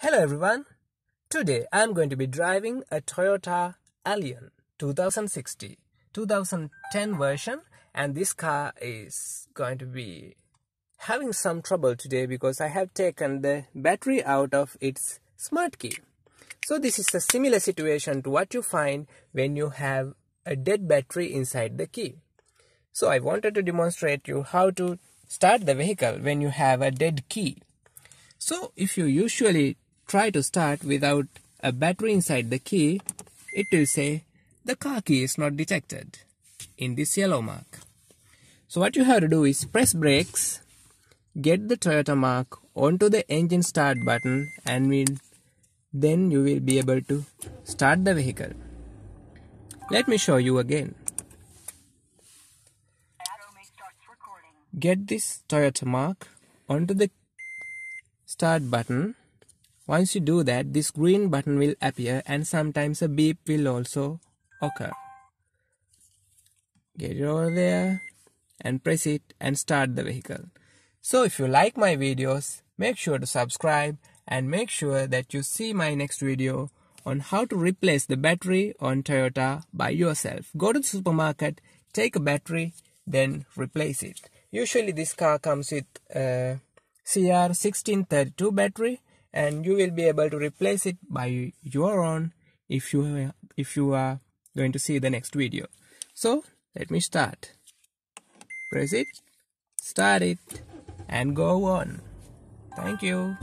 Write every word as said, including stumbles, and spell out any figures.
Hello everyone, today I am going to be driving a Toyota Allion twenty sixty, twenty ten version, and this car is going to be having some trouble today because I have taken the battery out of its smart key. So this is a similar situation to what you find when you have a dead battery inside the key. So I wanted to demonstrate you how to start the vehicle when you have a dead key. So if you usually try to start without a battery inside the key, it will say the car key is not detected in this yellow mark. So what you have to do is press brakes, get the Toyota mark onto the engine start button, and we'll, then you will be able to start the vehicle. Let me show you again. Get this Toyota mark onto the start button. Once you do that, this green button will appear and sometimes a beep will also occur. Get it over there and press it and start the vehicle. So if you like my videos, make sure to subscribe and make sure that you see my next video on how to replace the battery on Toyota by yourself. Go to the supermarket, take a battery, then replace it. Usually this car comes with a uh, C R sixteen thirty-two battery, and you will be able to replace it by your own if you, if you are going to see the next video. So let me start. Press it, start it, and go on. Thank you.